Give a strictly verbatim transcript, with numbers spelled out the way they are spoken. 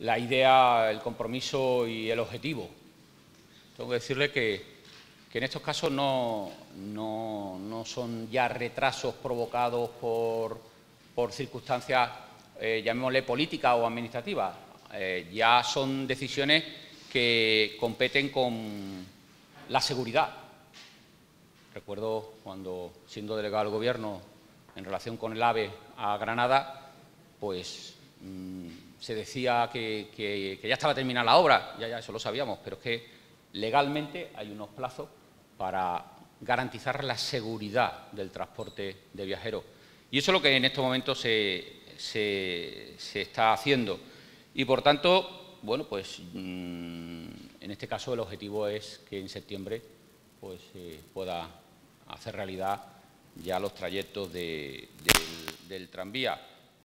la idea, el compromiso y el objetivo. Tengo que decirle que, que en estos casos no, no, no son ya retrasos provocados por, por circunstancias, eh, llamémosle políticas o administrativas. Eh, ya son decisiones que competen con la seguridad. Recuerdo cuando, siendo delegado del Gobierno, en relación con el AVE a Granada, pues mmm, se decía que, que, que ya estaba terminada la obra, ya, ya eso lo sabíamos, pero es que legalmente hay unos plazos para garantizar la seguridad del transporte de viajeros. Y eso es lo que en estos momentos se, se, se está haciendo. Y, por tanto, bueno, pues mmm, en este caso el objetivo es que en septiembre pues eh, pueda hacer realidad ya los trayectos de, de, del, del tranvía.